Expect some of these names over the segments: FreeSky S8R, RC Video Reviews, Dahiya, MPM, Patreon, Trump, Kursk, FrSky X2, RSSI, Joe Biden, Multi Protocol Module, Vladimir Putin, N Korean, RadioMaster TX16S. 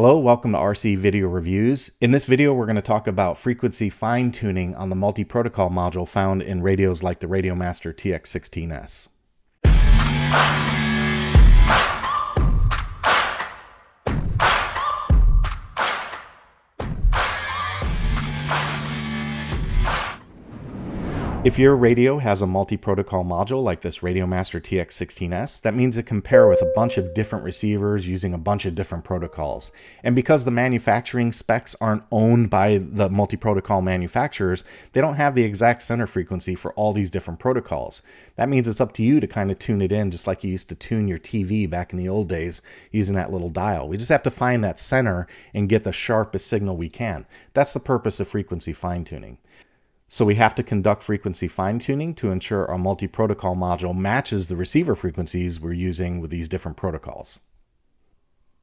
Hello, welcome to RC Video Reviews. In this video, we're going to talk about frequency fine-tuning on the Multi Protocol Module found in radios like the RadioMaster TX16S. If your radio has a multi-protocol module like this RadioMaster TX16S, that means it compares with a bunch of different receivers using a bunch of different protocols. And because the manufacturing specs aren't owned by the multi-protocol manufacturers, they don't have the exact center frequency for all these different protocols. That means it's up to you to kind of tune it in just like you used to tune your TV back in the old days using that little dial. We just have to find that center and get the sharpest signal we can. That's the purpose of frequency fine-tuning. So we have to conduct frequency fine-tuning to ensure our multi-protocol module matches the receiver frequencies we're using with these different protocols.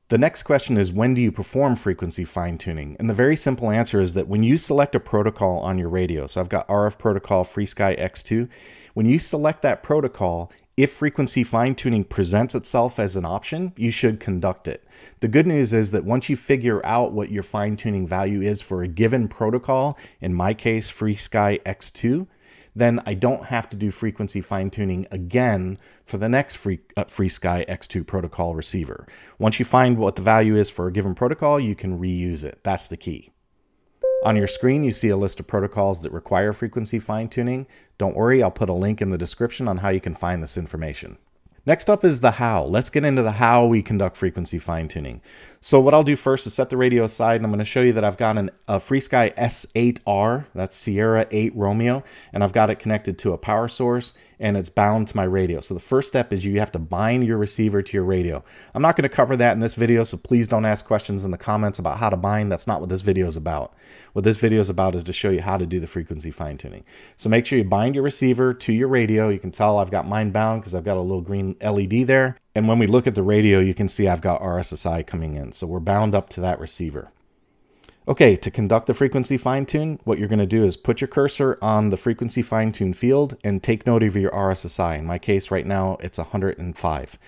The next question is, when do you perform frequency fine-tuning? And the very simple answer is that when you select a protocol on your radio, so I've got RF protocol FrSky X2, when you select that protocol, if frequency fine-tuning presents itself as an option, you should conduct it. The good news is that once you figure out what your fine-tuning value is for a given protocol, in my case, FreeSky X2, then I don't have to do frequency fine-tuning again for the next FreeSky X2 protocol receiver. Once you find what the value is for a given protocol, you can reuse it. That's the key. On your screen, you see a list of protocols that require frequency fine-tuning. Don't worry, I'll put a link in the description on how you can find this information. Next up is the how. Let's get into the how we conduct frequency fine-tuning. So what I'll do first is set the radio aside, and I'm going to show you that I've got a FreeSky S8R, that's Sierra 8 Romeo, and I've got it connected to a power source, and it's bound to my radio. So the first step is you have to bind your receiver to your radio. I'm not going to cover that in this video, so please don't ask questions in the comments about how to bind. That's not what this video is about. What this video is about is to show you how to do the frequency fine-tuning. So make sure you bind your receiver to your radio. You can tell I've got mine bound because I've got a little green LED there. And when we look at the radio, you can see I've got RSSI coming in. So we're bound up to that receiver. Okay, to conduct the frequency fine-tune, what you're going to do is put your cursor on the frequency fine-tune field and take note of your RSSI. In my case right now, it's 105.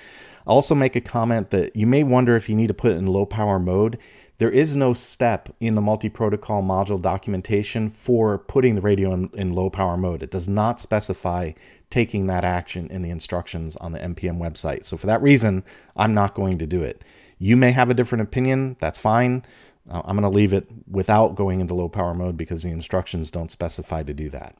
I'll also make a comment that you may wonder if you need to put it in low power mode. There is no step in the multi-protocol module documentation for putting the radio in low power mode. It does not specify taking that action in the instructions on the MPM website. So for that reason, I'm not going to do it. You may have a different opinion, that's fine. I'm going to leave it without going into low power mode because the instructions don't specify to do that.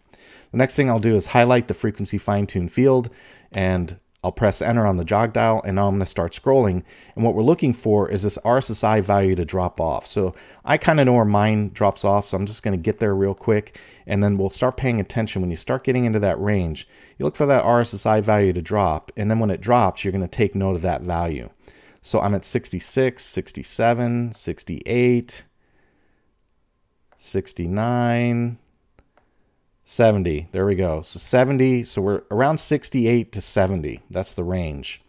The next thing I'll do is highlight the frequency fine-tune field, and I'll press enter on the jog dial, and now I'm going to start scrolling. And what we're looking for is this RSSI value to drop off. So I kind of know where mine drops off, so I'm just going to get there real quick, and then we'll start paying attention. When you start getting into that range, you look for that RSSI value to drop, and then when it drops, you're going to take note of that value. So I'm at 66, 67, 68, 69, 70. There we go. So 70. So we're around 68 to 70. That's the range.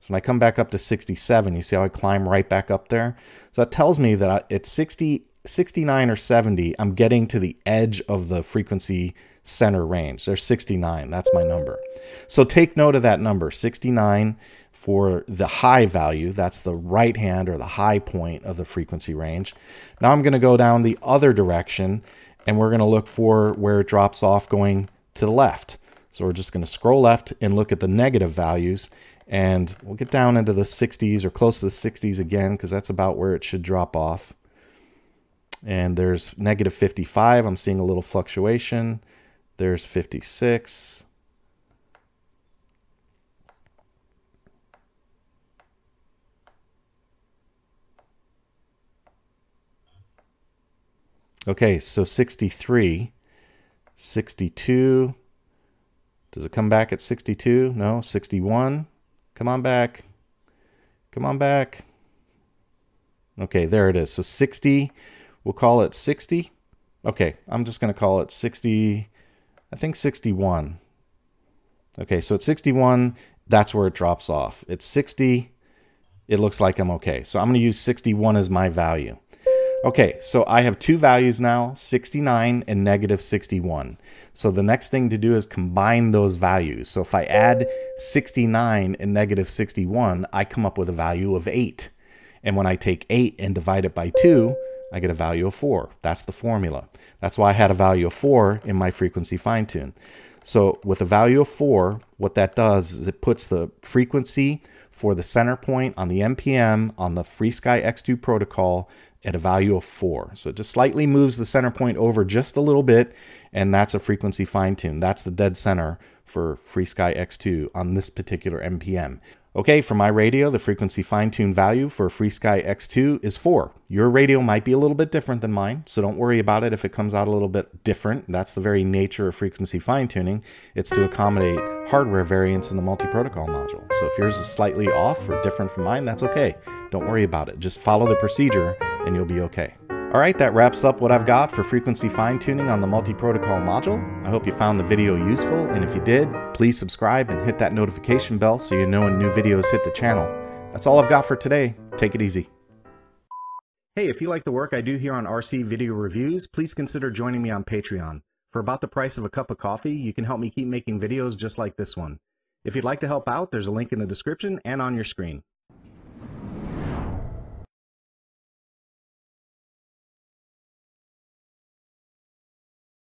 So when I come back up to 67, you see how I climb right back up there? So that tells me that at 60, 69 or 70, I'm getting to the edge of the frequency center range. There's 69. That's my number. So take note of that number, 69. For the high value, that's the right hand or the high point of the frequency range. Now I'm going to go down the other direction, and we're going to look for where it drops off going to the left. So we're just going to scroll left and look at the negative values, and we'll get down into the 60s or close to the 60s again, because that's about where it should drop off. And there's negative 55. I'm seeing a little fluctuation. There's 56. Okay, so 63, 62, does it come back at 62? No, 61, come on back, come on back. Okay, there it is. So 60, we'll call it 60. Okay, I'm just going to call it 60, I think 61. Okay, so at 61, that's where it drops off. At 60, it looks like I'm okay. So I'm going to use 61 as my value. Okay, so I have two values now, 69 and negative 61. So the next thing to do is combine those values. So if I add 69 and negative 61, I come up with a value of 8. And when I take 8 and divide it by 2, I get a value of 4. That's the formula. That's why I had a value of 4 in my frequency fine tune. So with a value of 4, what that does is it puts the frequency for the center point on the NPM on the FreeSky X2 protocol at a value of 4. So it just slightly moves the center point over just a little bit, and that's a frequency fine tune. That's the dead center for FreeSky X2 on this particular NPM. Okay, for my radio, the frequency fine-tune value for FreeSky X2 is 4. Your radio might be a little bit different than mine, so don't worry about it if it comes out a little bit different. That's the very nature of frequency fine-tuning. It's to accommodate hardware variants in the multi-protocol module. So if yours is slightly off or different from mine, that's okay. Don't worry about it. Just follow the procedure and you'll be okay. All right, that wraps up what I've got for frequency fine-tuning on the multi-protocol module. I hope you found the video useful, and if you did, please subscribe and hit that notification bell so you know when new videos hit the channel. That's all I've got for today. Take it easy. Hey, if you like the work I do here on RC Video Reviews, please consider joining me on Patreon. For about the price of a cup of coffee, you can help me keep making videos just like this one. If you'd like to help out, there's a link in the description and on your screen.